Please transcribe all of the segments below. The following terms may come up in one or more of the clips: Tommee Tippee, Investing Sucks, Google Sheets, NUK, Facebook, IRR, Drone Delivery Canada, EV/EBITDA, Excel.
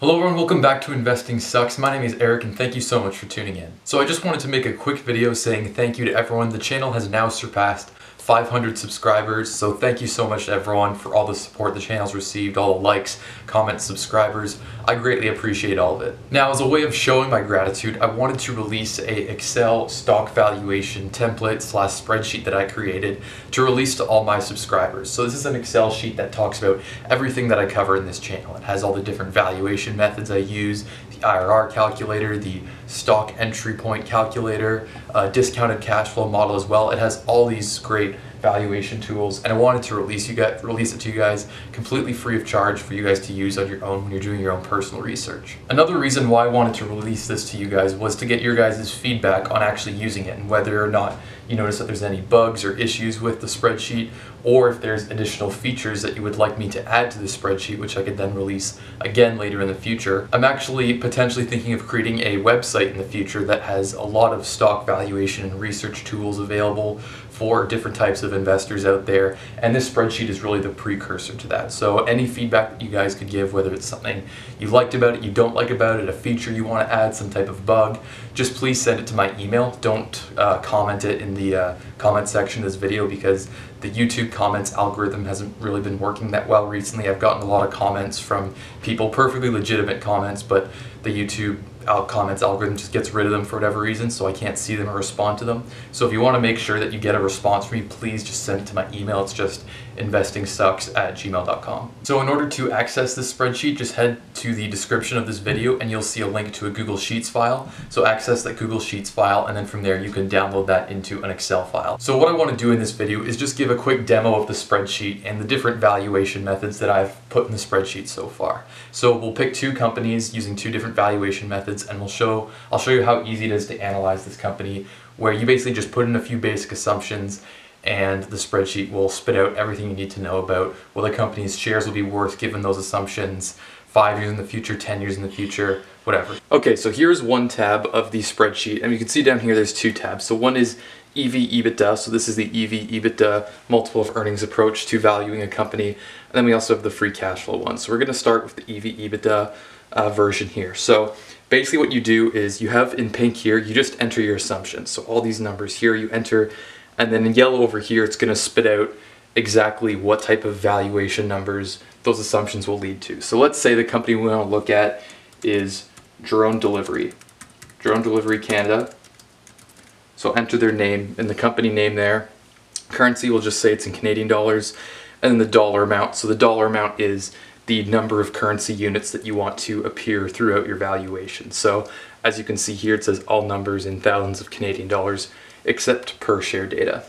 Hello everyone, welcome back to Investing Sucks. My name is Eric and thank you so much for tuning in. So I just wanted to make a quick video saying thank you to everyone. The channel has now surpassed 500 subscribers, so thank you so much to everyone for all the support the channel's received, all the likes, comments, subscribers. I greatly appreciate all of it. Now, as a way of showing my gratitude, I wanted to release a Excel stock valuation template slash spreadsheet that I created to release to all my subscribers. So this is an Excel sheet that talks about everything that I cover in this channel. It has all the different valuation methods I use, the IRR calculator, the stock entry point calculator, discounted cash flow model as well. It has all these great valuation tools, and I wanted to release it to you guys completely free of charge for you guys to use on your own when you're doing your own personal research. Another reason why I wanted to release this to you guys was to get your guys' feedback on actually using it and whether or not you notice that there's any bugs or issues with the spreadsheet, or if there's additional features that you would like me to add to the spreadsheet, which I could then release again later in the future. I'm actually potentially thinking of creating a website in the future that has a lot of stock valuation and research tools available for different types of investors out there, and this spreadsheet is really the precursor to that. So any feedback that you guys could give, whether it's something you liked about it, you don't like about it, a feature you want to add, some type of bug, just please send it to my email. Don't comment it in the comment section of this video, because the YouTube comments algorithm hasn't really been working that well recently. I've gotten a lot of comments from people, perfectly legitimate comments, but the YouTube comments algorithm just gets rid of them for whatever reason, so I can't see them or respond to them. So if you want to make sure that you get a response from me, please just send it to my email. It's just investingsucks@gmail.com. So in order to access this spreadsheet, just head to the description of this video and you'll see a link to a Google Sheets file. So access that Google Sheets file, and then from there you can download that into an Excel file. So what I want to do in this video is just give a quick demo of the spreadsheet and the different valuation methods that I've put in the spreadsheet so far. So we'll pick two companies using two different valuation methods, and I'll show you how easy it is to analyze this company, where you basically just put in a few basic assumptions and the spreadsheet will spit out everything you need to know about what the company's shares will be worth given those assumptions 5 years in the future, 10 years in the future, whatever. Okay, so here's one tab of the spreadsheet, and you can see down here there's two tabs. So one is EV/EBITDA, so this is the EV/EBITDA multiple of earnings approach to valuing a company, and then we also have the free cash flow one. So we're going to start with the EV/EBITDA version here. So basically what you do is you have in pink here, you just enter your assumptions. So all these numbers here you enter, and then in yellow over here, it's going to spit out exactly what type of valuation numbers those assumptions will lead to. So let's say the company we want to look at is Drone Delivery Canada. So enter their name and the company name there. Currency, we'll just say it's in Canadian dollars, and then the dollar amount. So the dollar amount is the number of currency units that you want to appear throughout your valuation. So as you can see here, it says all numbers in thousands of Canadian dollars except per share data.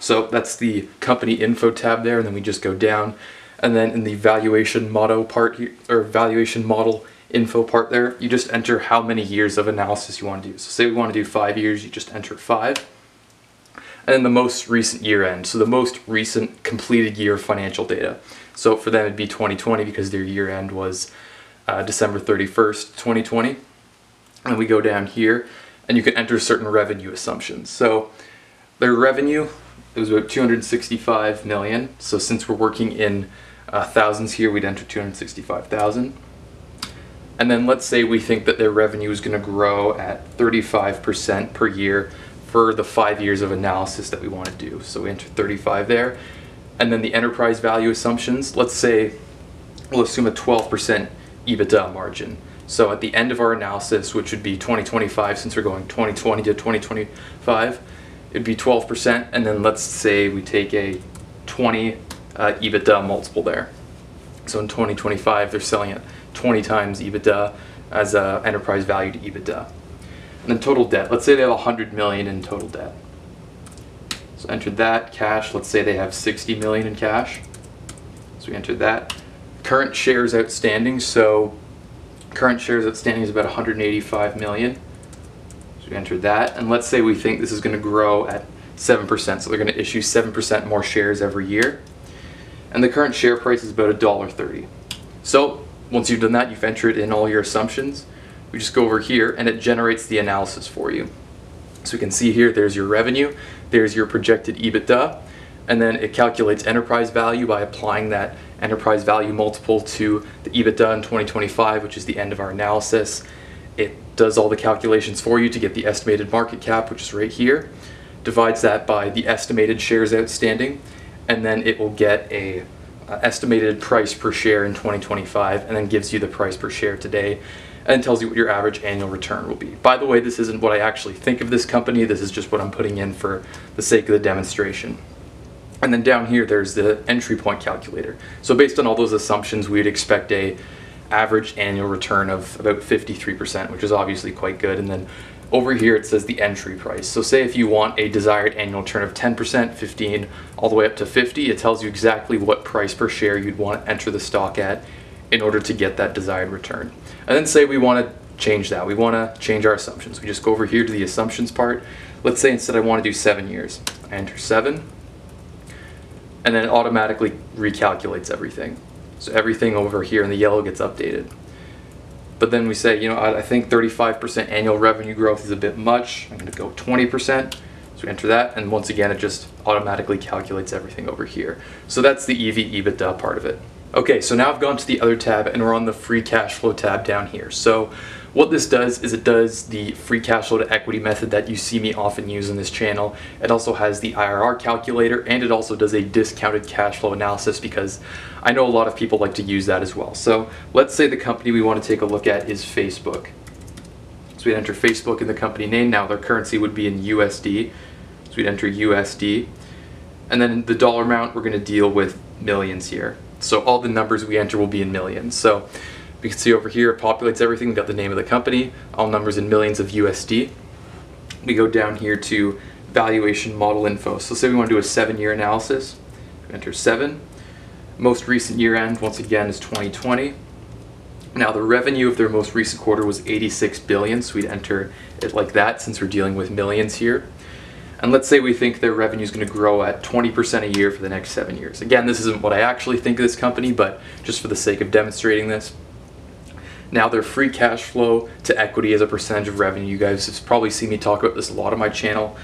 So that's the company info tab there, and then we just go down, and then in the valuation model part here, or valuation model info part there, you just enter how many years of analysis you want to do. So say we want to do 5 years, you just enter 5, and then the most recent year end, so the most recent completed year financial data. So for them it'd be 2020, because their year end was December 31st, 2020. And we go down here, and you can enter certain revenue assumptions. So their revenue, it was about 265 million. So since we're working in thousands here, we'd enter 265,000. And then let's say we think that their revenue is going to grow at 35% per year for the 5 years of analysis that we want to do. So we enter 35 there. And then the enterprise value assumptions, let's say we'll assume a 12% EBITDA margin. So at the end of our analysis, which would be 2025, since we're going 2020 to 2025, it'd be 12%, and then let's say we take a 20 EBITDA multiple there. So in 2025, they're selling at 20 times EBITDA as a enterprise value to EBITDA. And then total debt, let's say they have 100 million in total debt. So enter that, cash, let's say they have 60 million in cash. So we enter that. Current shares outstanding, so current shares outstanding is about 185 million. So we enter that, and let's say we think this is going to grow at 7%, so they're going to issue 7% more shares every year. And the current share price is about $1.30. So once you've done that, you've entered in all your assumptions. We just go over here, and it generates the analysis for you. So you can see here, there's your revenue, there's your projected EBITDA, and then it calculates enterprise value by applying that enterprise value multiple to the EBITDA in 2025, which is the end of our analysis. It does all the calculations for you to get the estimated market cap, which is right here, divides that by the estimated shares outstanding, and then it will get a estimated price per share in 2025, and then gives you the price per share today and tells you what your average annual return will be. By the way, this isn't what I actually think of this company. This is just what I'm putting in for the sake of the demonstration. And then down here, there's the entry point calculator. So based on all those assumptions, we would expect a average annual return of about 53%, which is obviously quite good. And then over here, it says the entry price. So say if you want a desired annual return of 10%, 15, all the way up to 50, it tells you exactly what price per share you'd want to enter the stock at in order to get that desired return. And then say we want to change that. We want to change our assumptions. We just go over here to the assumptions part. Let's say instead I want to do 7 years. I enter 7, and then it automatically recalculates everything. So everything over here in the yellow gets updated. But then we say, you know, I think 35% annual revenue growth is a bit much. I'm going to go 20%. So we enter that, and once again, it just automatically calculates everything over here. So that's the EV/EBITDA part of it. Okay, so now I've gone to the other tab, and we're on the free cash flow tab down here. So what this does is it does the free cash flow to equity method that you see me often use on this channel. It also has the IRR calculator, and it also does a discounted cash flow analysis, because I know a lot of people like to use that as well. So let's say the company we want to take a look at is Facebook. So we'd enter Facebook in the company name. Now their currency would be in USD. So we'd enter USD. And then the dollar amount, we're going to deal with millions here. So all the numbers we enter will be in millions. So we can see over here, it populates everything. We've got the name of the company, all numbers in millions of USD. We go down here to valuation model info. So say we want to do a 7-year analysis. We enter 7. Most recent year end, once again, is 2020. Now the revenue of their most recent quarter was 86 billion. So we'd enter it like that, since we're dealing with millions here. And let's say we think their revenue is going to grow at 20% a year for the next 7 years. Again, this isn't what I actually think of this company, but just for the sake of demonstrating this. Now their free cash flow to equity as a percentage of revenue. You guys have probably seen me talk about this a lot on my channel.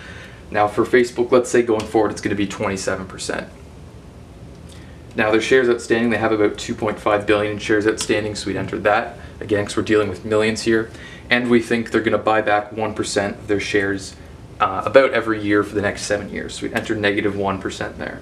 Now for Facebook, let's say going forward, it's going to be 27%. Now their shares outstanding, they have about 2.5 billion in shares outstanding, so we'd enter that. Again, because we're dealing with millions here. And we think they're going to buy back 1% of their shares about every year for the next 7 years. So we enter negative 1% there.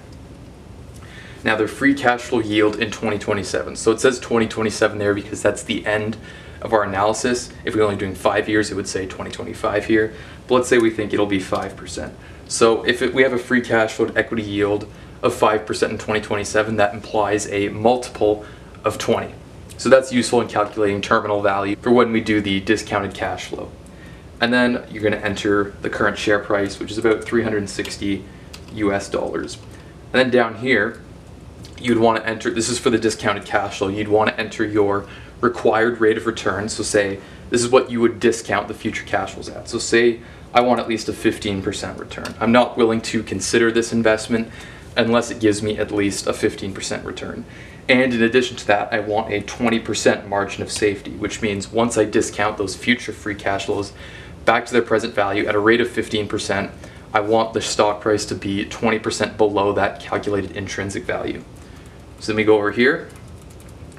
Now their free cash flow yield in 2027. So it says 2027 there because that's the end of our analysis. If we're only doing 5 years, it would say 2025 here. But let's say we think it'll be 5%. So if we have a free cash flow to equity yield of 5% in 2027, that implies a multiple of 20. So that's useful in calculating terminal value for when we do the discounted cash flow. And then you're going to enter the current share price, which is about $360. And then down here, you'd want to enter, this is for the discounted cash flow, you'd want to enter your required rate of return. So say, this is what you would discount the future cash flows at. So say I want at least a 15% return. I'm not willing to consider this investment unless it gives me at least a 15% return. And in addition to that, I want a 20% margin of safety, which means once I discount those future free cash flows back to their present value at a rate of 15%, I want the stock price to be 20% below that calculated intrinsic value. So then we go over here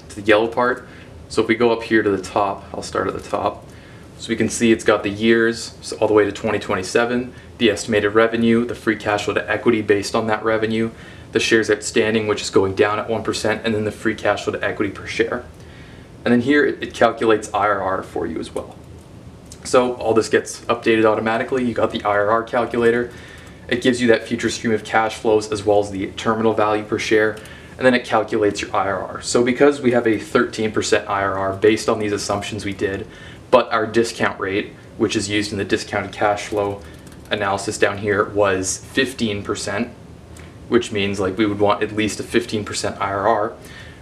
to the yellow part. So if we go up here to the top, I'll start at the top. So we can see it's got the years, so all the way to 2027, the estimated revenue, the free cash flow to equity based on that revenue, the shares outstanding, which is going down at 1%, and then the free cash flow to equity per share. And then here it calculates IRR for you as well. So all this gets updated automatically. You got the IRR calculator. It gives you that future stream of cash flows as well as the terminal value per share, and then it calculates your IRR. So because we have a 13% IRR based on these assumptions we did, but our discount rate, which is used in the discounted cash flow analysis down here, was 15%, which means like we would want at least a 15% IRR,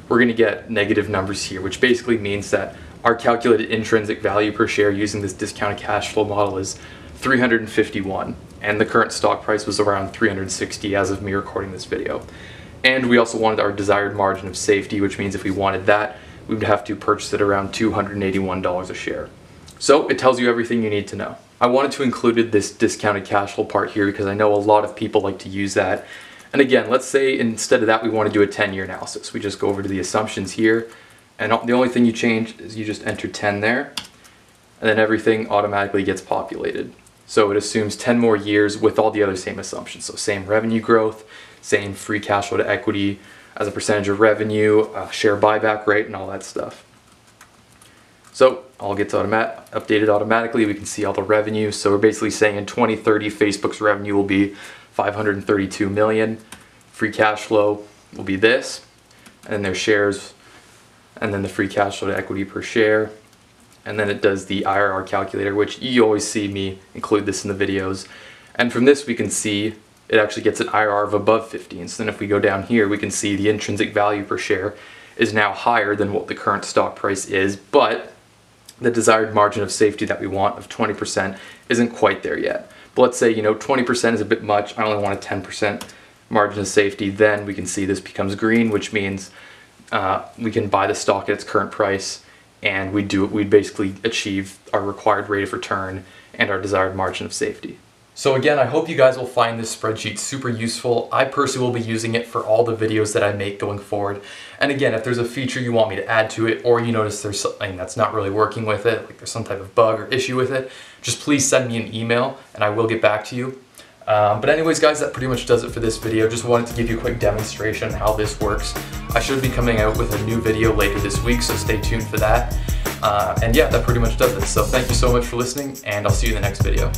we're gonna get negative numbers here, which basically means that our calculated intrinsic value per share using this discounted cash flow model is 351, and the current stock price was around 360 as of me recording this video. And we also wanted our desired margin of safety, which means if we wanted that, we would have to purchase it around $281 a share. So it tells you everything you need to know. I wanted to include this discounted cash flow part here because I know a lot of people like to use that And again, let's say instead of that, we want to do a 10-year analysis. We just go over to the assumptions here, and the only thing you change is you just enter 10 there, and then everything automatically gets populated. So it assumes 10 more years with all the other same assumptions. So same revenue growth, same free cash flow to equity as a percentage of revenue, share buyback rate, and all that stuff. So all gets updated automatically. We can see all the revenue. So we're basically saying in 2030, Facebook's revenue will be $532 million. Free cash flow will be this, and their shares, and then the free cash flow to equity per share. And then it does the IRR calculator, which you always see me include this in the videos. And from this we can see it actually gets an IRR of above 15. So then if we go down here, we can see the intrinsic value per share is now higher than what the current stock price is, but the desired margin of safety that we want of 20% isn't quite there yet. But let's say, you know, 20% is a bit much, I only want a 10% margin of safety, then we can see this becomes green, which means we can buy the stock at its current price, and we'd basically achieve our required rate of return and our desired margin of safety. So again, I hope you guys will find this spreadsheet super useful. I personally will be using it for all the videos that I make going forward. And again, if there's a feature you want me to add to it, or you notice there's something that's not really working with it, like there's some type of bug or issue with it, just please send me an email and I will get back to you. But anyways guys, that pretty much does it for this video. Just wanted to give you a quick demonstration how this works. I should be coming out with a new video later this week, so stay tuned for that. And yeah, that pretty much does it. So thank you so much for listening, and I'll see you in the next video.